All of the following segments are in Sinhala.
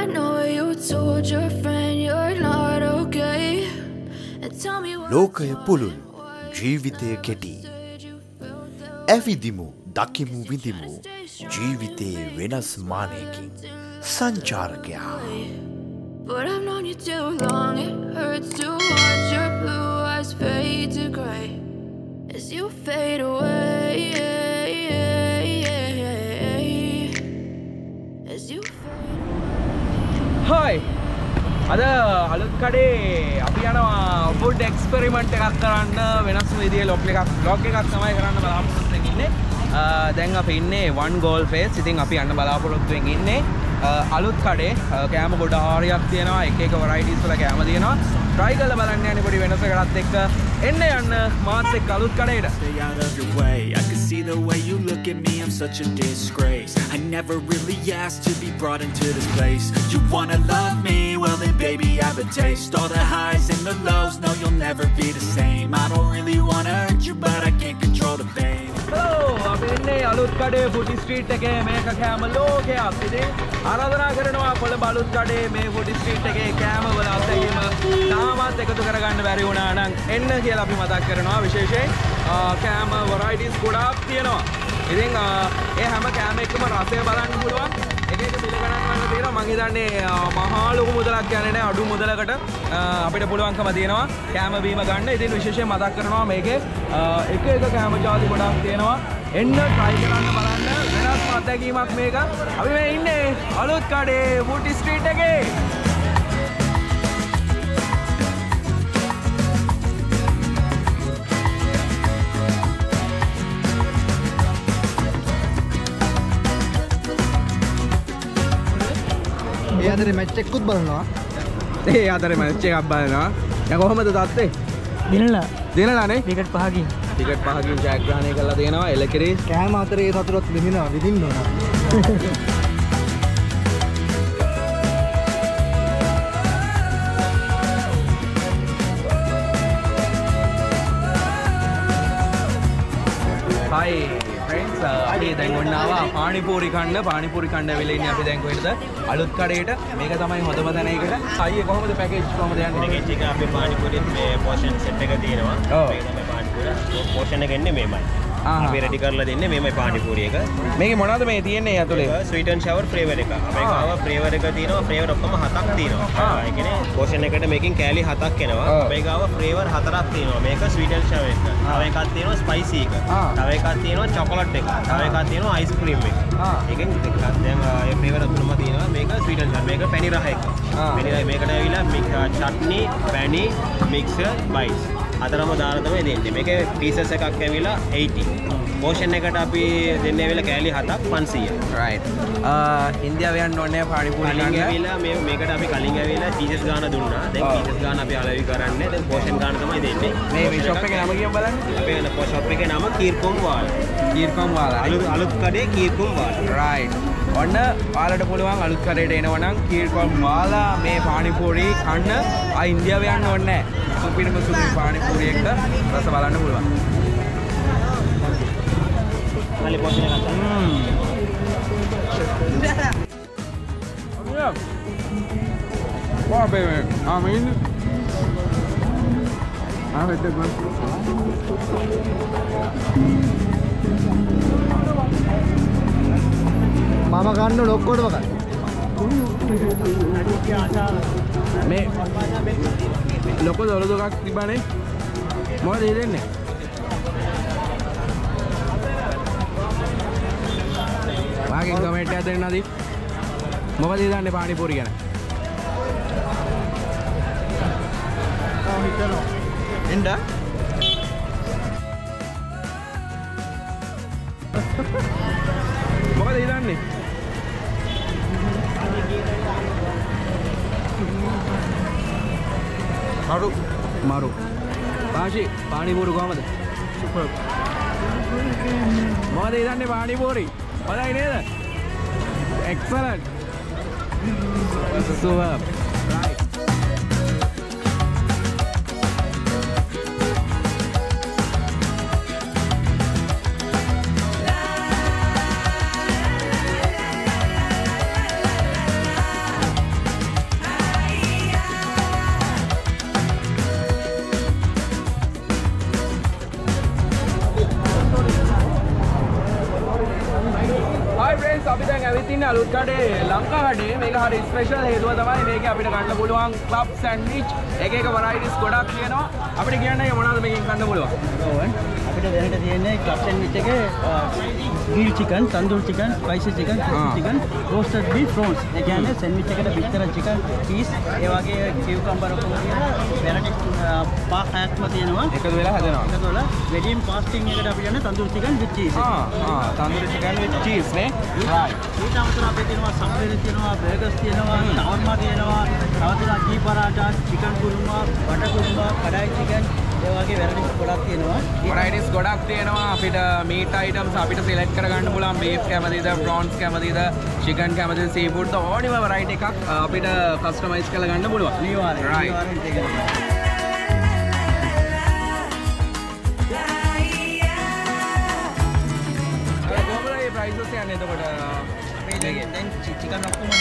I know you told your friend you're not okay. And tell me what Lokaya Pululu, Jeevitaya Keti. Avidimu, Dakimu Vidimu, Jeevitaya Venas Manekin, Sancharakaya. But I've known you too long, it hurts to watch your blue eyes fade to grey as you fade away, as you fade away. Hi! Ada Aluthkade api yanawa food experiment ekak karanna wenas vidiye vlog ekak samai karanna balaapuruthu wen inne දැන් අපි ඉන්නේ one goal phase. ඉතින් අපි යන්න බලාපොරොත්තු වෙමින් ඉන්නේ අලුත් කඩේ කෑම ගොඩ හරියක් තියෙනවා. එක එක varieties වල කෑම තියෙනවා. try කරලා බලන්න යන්නේ පොඩි වෙනසකටත් එක්ක එන්න යන්න මාත් එක්ක අලුත් කඩේට. I can see the way you look at me, I'm such a disgrace. I never really asked to be brought into this place. You wanna love me? Well then baby have a taste. All the highs and the lows, no you'll never be the same. I don't really wanna hurt you but I can't control the pain. Aluthkade food street එකේ මේක කෑම ලෝකයක්. ඉතින් ආරාධනා කරනවා පොළඹ අලුත්කඩේ මේ food street එකේ කෑම වල අත්දැකීම තාමත් එකතු කරගන්න බැරි වුණා නම් එන්න කියලා අපි මතක් කරනවා. විශේෂයෙන් කෑම varieties ගොඩාක් තියෙනවා. ඉතින් ඒ හැම කෑම එකම රසය බලන්න පුළුවන්. එක එක බිල ගණන් වල තියෙනවා. මම හිතන්නේ මහා ලොකු මුදලක් යන්නේ නැහැ. අඩු මුදලකට අපිට පුළුවන්කම තියෙනවා කෑම බීම ගන්න. ඉතින් විශේෂයෙන් මතක් කරනවා මේකේ එක එක කෑම ජාති ගොඩාක් තියෙනවා. එන්න try කරන්න බලන්න වෙනස් අත්දැකීමක් මේක. අපි මේ ඉන්නේ අලුත්කඩේ වුටි ස්ට්‍රීට් එකේ. ඒ අතරේ මැච් එකකුත් බලනවා. ඒ අතරේ මැච් එකක් බලනවා. දැන් කොහමද තාත්තේ? දිනලා. දිනලානේ. ටිකට් පහකින්. ටිකට් පහකින් ජයග්‍රහණය කරලා තියෙනවා එලකිරි කෑම අතරේ සතුටක් විඳිනවා විඳින්න ඕන. Hi friends, අපි දැන් ඔන්න ආවා පානිපූරි කන්න. පානිපූරි කන්න වෙලේ ඉන්නේ අපි දැන් කොහෙද? අලුත් කඩේට. මේක තමයි හොඳම තැන ඒකට. අයියේ කොහමද පැකේජ් කොහමද යන්නේ? පැකේජ් එක අපේ පානිපූරිත් මේ පෝෂන් සෙට් එක තියෙනවා. ඒක තමයි පෝෂන් එක එන්නේ මේමයි. අපි රෙඩි කරලා දෙන්නේ මේමයි පානිපූරි එක. මේකේ මොනවද මේ තියෙන්නේ ඇතුලේ? ස්වීට් ඇන් ෂවර් ෆ්ලේවර් එක. අපේ කාව ෆ්ලේවර් එක තියෙනවා. ෆ්ලේවර් ඔක්කොම 7ක් තියෙනවා. ඒ කියන්නේ පෝෂන් එකට මේකෙන් කෑලි 7ක් එනවා. අපේ කාව ෆ්ලේවර් 4ක් තියෙනවා. මේක ස්වීට් ඇන් ෂවර් එක. තව එකක් තියෙනවා ස්පයිසි එක. තව එකක් තියෙනවා චොකලට් එක. තව එකක් තියෙනවා අයිස්ක්‍රීම් එක. ඒකෙන් දැන් මේ ෆ්ලේවර් තුනම තියෙනවා. මේක ස්වීට් ඇන් ෂවර්. මේක පැණි රහ එක. පැණි රහ මේකට ඇවිල්ලා මික් චට්නි, පැණි, මික්සර්, බයිස්. අතරම දාලා තමයි දෙන්නේ. මේකේ පීසස් එකක් ඇවිලා 80. පෝෂන් එකට අපි දෙන්නේ ඇවිල්ලා කෑලි 7ක් 500. right. ඉන්දියාව යන්න ඕනේ පානිපූරි ගන්න. ඇවිල්ලා මේ මේකට අපි කලින් ඇවිල්ලා පීසස් ගාන දුන්නා. දැන් පීසස් ගාන අපි අලෙවි කරන්නේ. දැන් පෝෂන් ගාන තමයි දෙන්නේ. මේ ෂොප් එකේ නම කියමු බලන්න. අපේ වෙන ෂොප් එකේ නම කීර්කොම් වාල. කීර්කොම් වාල. අලුත් කඩේ කීර්කොම් වාල. right. ඔන්න ඔයාලට පුළුවන් අලුත් කඩේට එනවනම් කීර්කොම් වාල මේ පානිපූරි කන්න. ආ ඉන්දියාව යන්න ඕනේ. පිටම සුදු පානිපූරි එක රස බලන්න පුළුවන්. හලි පොෂන් එකක් ගන්න. ඔයා. වා බේබේ. ආමින්. ආවෙද බස්. මම ගන්න ලොක්කොටම ගන්න. මේ ලොකු දොළ දෙකක් තිබානේ. මොකද ඒ දෙන්නේ? වාගේ කමෙන්ට් එකක් දෙන්න නදී. මොකද ඒ දාන්නේ පානිපූරි ගැන? එන්න. මොකද ඒ දාන්නේ? Maru, Maru. Bashi, Pani Puri Gomad. Superb. Mother is on the Pani Puri. What I did? Excellent. Superb. Right. Aluthkade, Lamkade, make a special head with the money, make up in a Kandabulang club sandwich, a cake of varieties, Kodak, you know, after again, I want to make Kandabulang. After the end of the end, club sandwich, grilled chicken, tandoor chicken, spicy chicken, chicken, roasted beef, rolls, again, sandwich, a picture of chicken, cheese, evake, cucumber, medium fasting, tandoor chicken with cheese. Tandoor chicken with cheese, right. We have burgers, shawarma, ghee paratha, chicken kurma, butter kurma, kadai chicken. Varieties godak tiyena meat items apita select karaganna puluwan beef kamadida prawns kamadida chicken kamadida seafood the all variety ekak apita customize karaganna puluwan right. Then chicken up to the RC.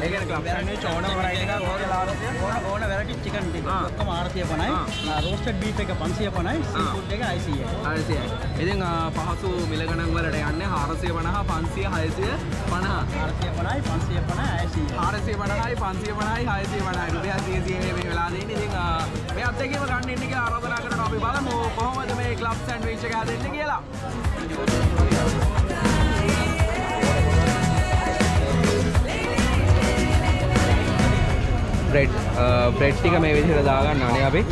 Again, club sandwich, order variety, order variety chicken. Come RC upon I, roasted beef, a pansy upon I, seafood, take ICA. RC. I think Pahasu, Milagananga, RC upon a pansy, high sea, Pana, RC upon I, pansy upon I, RC upon I, pansy upon I, high sea, but I do as easy anything. We have taken a run in the Arab of Balamo, home of the club sandwich as in Nigella. Bread stick में विधि दागा नाने अभी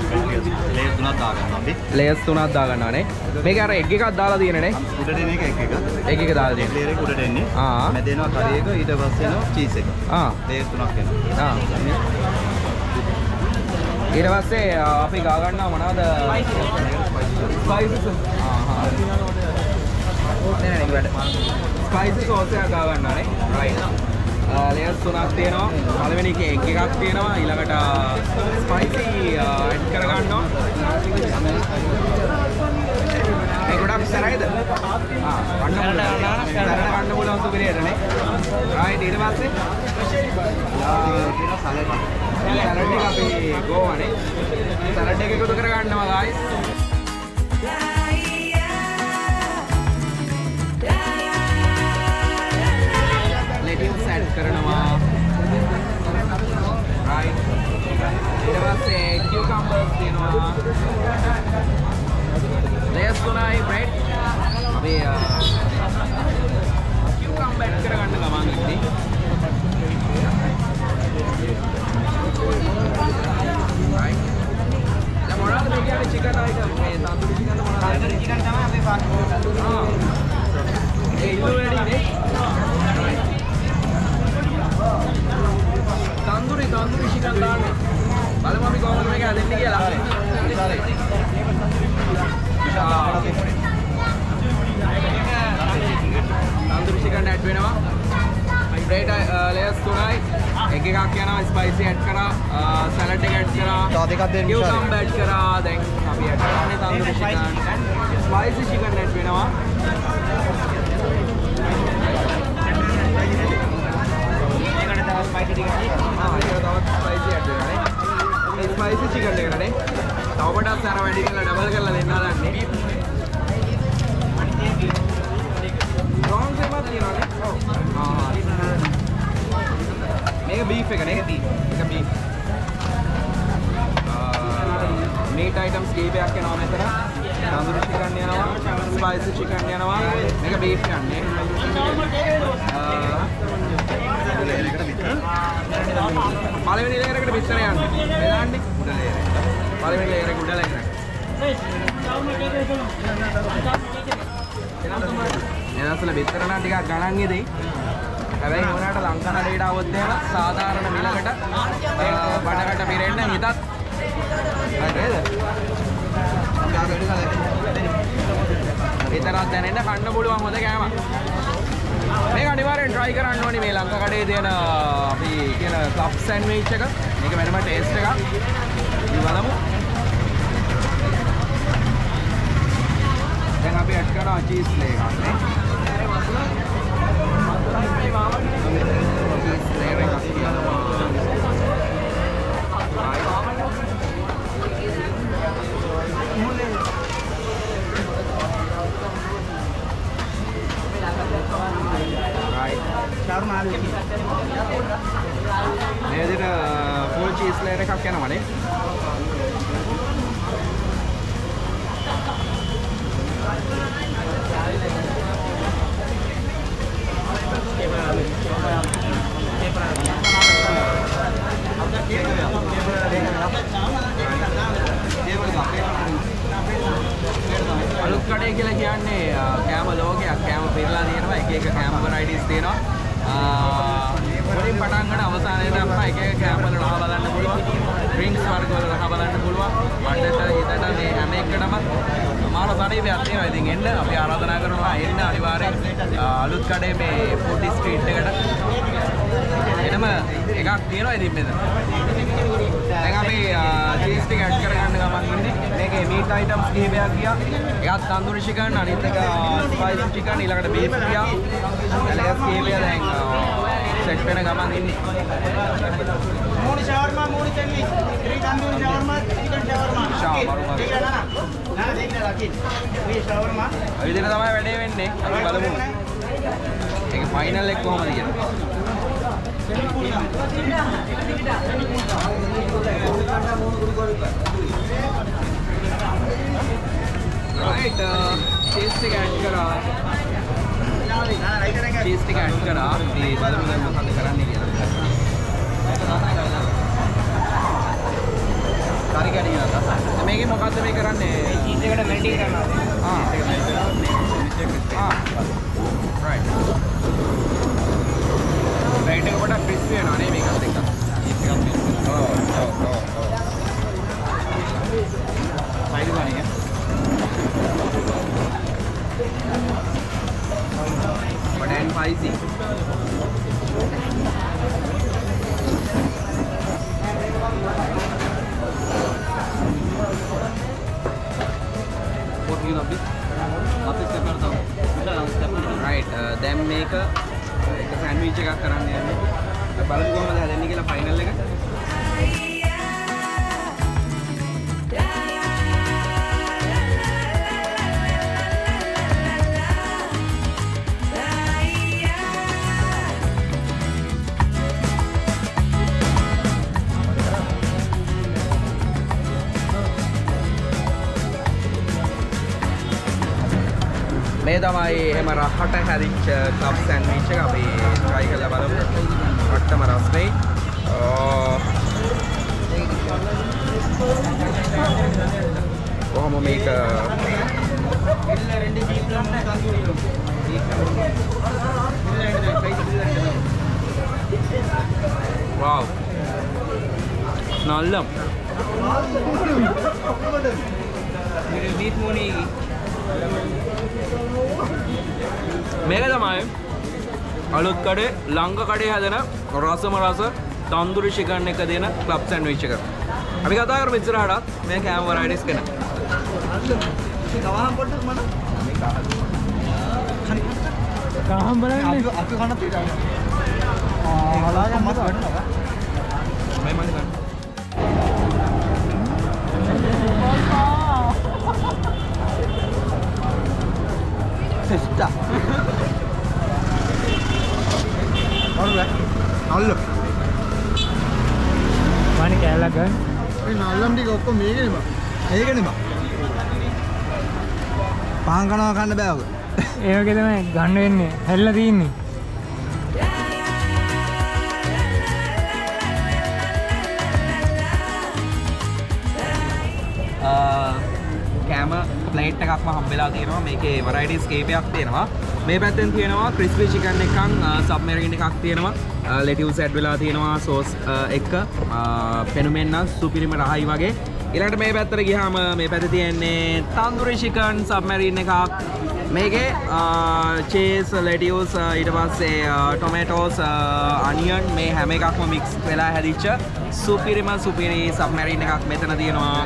layers तो ना दागा नाने मैं क्या रहे एक का दाला दिए ने उधर देने का एक का दाला दिए layer उधर देने हाँ मैं देना करी को इधर बस देना cheese का हाँ layer तो ना क्या हाँ इधर बस से आप ही गागर ना मना द spices हाँ हाँ नहीं नहीं बैठ spices और से गागर नाने right layers තුනක් තියෙනවා පළවෙනි එකේ egg එකක් තියෙනවා ඊළඟට spicy add කරගන්නවා මේක ගොඩක් සරයිද ආ වන්න ගන්න පුළුවන් සුපිරියට නේ right ඊට පස්සේ තියෙනවා සලාඩ් සලාඩ් එක අපි ගෝවානේ සලාඩ් එක එකතු කරගන්නවා guys Spicy add kara, salad add kara, cucumber add kara, then we add tandoori chicken, spicy chicken add benawa. Spicy add benawa. Spicy chicken add kara ne. Taubata sara vadi kala double kala le na ne. Wrong se baat nahi na. Beef beef meat items beef akke nawa methara tandoori chicken yanawa spicy chicken yanawa meka beef ganne පළවෙනි layer එකට විතර යන්න එලාන්නේ උඩ layer එක පළවෙනි layer එක උඩ layer එක එනසල විතර නම් ටිකක් ගණන් යදී හැබැයි මොනකට ලංකා නඩේට આવොත් එහෙම සාමාන්‍ය මිලකට බඩකට පිරෙන්න හිතත් හරිද? විතරක් දැනෙන්න කන්න පුළුවන් හොඳ කෑමක්. මේක අනිවාර්යෙන් try කරන්න ඕනේ මේ ලංකා කඩේ තියෙන අපි කියන club sandwich එක. මේක වෙනම taste එකක්. අපි බලමු. දැන් අපි add කරනවා cheese layer එකක්. Right. full cheese layer එකක් යනවනේ. Aluthkade කියලා කියන්නේ කෑම ලෝකයක් කෑම පිරලා තියෙනවා එක එක කෑම varieties තියෙනවා පොඩි පටන් ගන්න අවසානයේදී අපිට එක එක කෑම වල රහ බලන්න පුළුවන් drinks වර්ග වල රහ බලන්න පුළුවන් වඩේට ඉතට මේ හැම එකටම සමාන ශරීරයක් තියෙනවා ඉතින් එන්න අපි ආරාධනා කරනවා එන්න අනිවාර්යෙන් Aluthkade මේ food street එකට එනම එකක් තියෙනවා ඉතින් මෙතන දැන් අපි cheese ටික ඇඩ් කරගන්න ගමන් ඉන්නේ මේකේ meat items කිහිපයක් ගියා එකක් tandoori chicken අනිත් එක spicy chicken ඊළඟට beef ගියා ඊළඟට කීපය දැන් set වෙන ගමන් ඉන්නේ මොනි shawarma මොනි tandoori shawarma chicken shawarma නෑ දෙන්න ලකින් මේ shawarma ඔය දෙන තමයි වැඩේ වෙන්නේ අපි බලමු ඒක final එක කොහමද කියලා Right, cheese stick add kara. Cheese stick add kara. The badam badam mukhaad kara nahi kiya. Curry kya nahi aata. तो मैं क्या mukhaad में करा ने? Cheese के डर melting करना है. हाँ. Right. Melting को बड़ा crispy है ना नहीं मैं क्या देखता. But and spicy. What do you love this? Right. Then make a sandwich. The balance go on the final. මේ තමයි එහෙම රහට හැදිච්ච කප් සෑන්ඩ්විච් එක අපි try කරලා බලමු. වට්ටම රස වෙයි. කොහොම මේක එල්ල රෙඩි ජීප් ලන්න තන්දුරි ලොකු. Wow. Nalla. මේ වීට් මොනි मेरे तमाए Aluthkade Langgakade है देना रासा मरासा तंदूरी चिकन ने का देना क्लब सैंडविच चिकन अभी कहता है अगर मिस्टर हड़ा मैं क्या वैरायटीज करना कहाँ पर मना कहाँ बनाएंगे आपके खाना तेरा हालांकि मत बैठना मैं मत बैठना Sister. Alright. Nalla. Mani kala gan. Hey nallam dik okko meekene ba. Meekene ba. Paan kanawa ganna bæ oge. E wage තමයි ගන්න වෙන්නේ. හැල්ලා තින්නේ. प्लेट එකක් මම හම්බෙලා තියෙනවා මේකේ varieties කීපයක් තියෙනවා මේ පැත්තෙන් තියෙනවා crispy chicken එකක් submarine එකක් තියෙනවා lettuce add වෙලා තියෙනවා sauce එක පෙනුමෙන් නම් සුපිරිම රහයි වගේ ඊළඟට මේ පැත්තට ගියාම මේ පැත්තේ තියෙන්නේ tandoori chicken submarine එකක් මේකේ cheese lettuce ඊට පස්සේ tomatoes onion මේ හැම එකක්ම mix වෙලා හැදිච්ච සුපිරි submarine එකක් මෙතන තියෙනවා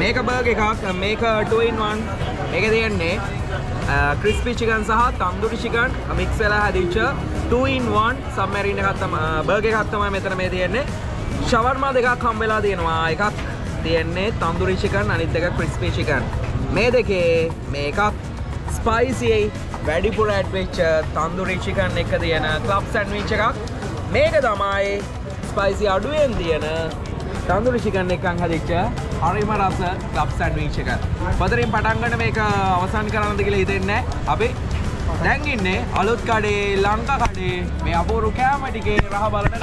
මේක බර්ගර් එකක් මේක 2-in-1 මේකේ තියෙන්නේ crispy chicken සහ tandoori chicken mix වෙලා හැදිච්ච 2-in-1 submarine එකක් තමයි බර්ගර් එකක් තමයි මෙතන මේ තියෙන්නේ shawarma දෙකක් හම්බෙලා තියෙනවා එකක් තියෙන්නේ tandoori chicken අනිත් එක crispy chicken මේ දෙකේ මේකක් spicy වැඩිපුර ඇඩ්වෙච් තන්දුරි චිකන් එක දෙන ක්ලබ් සෑන්ඩ්විච් එකක් මේක තමයි ස්පයිසි අඩුවෙන් දෙන තන්දුරි චිකන් එකක් හදිච්ච හරිම රස ක්ලබ් සෑන්ඩ්විච් එක. පතරින් පටන් ගන්න මේක අවසන් කරන්නද කියලා හිතෙන්නේ නැහැ. අපි දැන් ඉන්නේ අලුත්කඩේ ලංකා කඩේ මේ අපූර්ව කෑම ටිකේ රහ බලන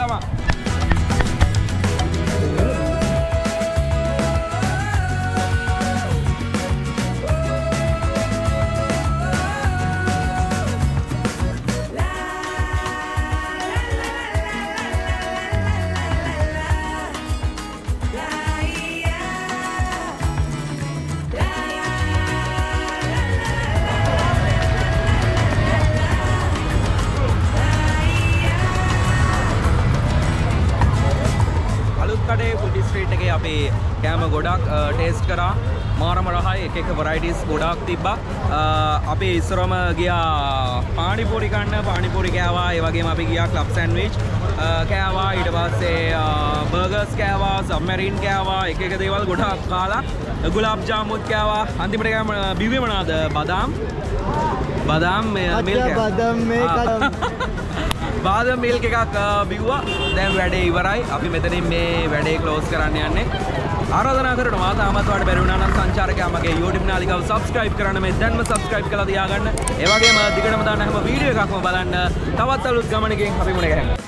ගම. කෑම ගොඩක් ටේස්ට් කරා මාරම රහයි එක එක varieties ගොඩක් තිබ්බා අපි ඉස්සරම ගියා පානිපූරි කන්න පානිපූරි කෑවා ඒ වගේම අපි ගියා ක්ලබ් සෑන්ඩ්විච් කෑවා ඊට පස්සේ බර්ගර්ස් කෑවා සබ්මැරින් කෑවා එක එක දේවල් ගොඩක් කාලා ගුලාබ් ජාමුත් කෑවා අන්තිමට ගියාම බිව්වේ මොනවාද බදාම් මිල්ක් බදාම් මේක बादाम मिल्क එකක් බිව්වා දැන් වැඩේ ඉවරයි අපි මෙතනින් මේ වැඩේ ක්ලෝස් කරන්න යන්නේ ආරාධනා කරනවා තාමත් ඔයාලට බැරි වුණා නම් සංචාරකයා මගේ YouTube නාලිකාව subscribe කරන්න මේ දැන්ම subscribe කරලා තියාගන්න ඒ වගේම දිගටම දාන හැම වීඩියෝ එකක්ම බලන්න තවත් අලුත් ගමනකින් අපි මුණ ගැහෙමු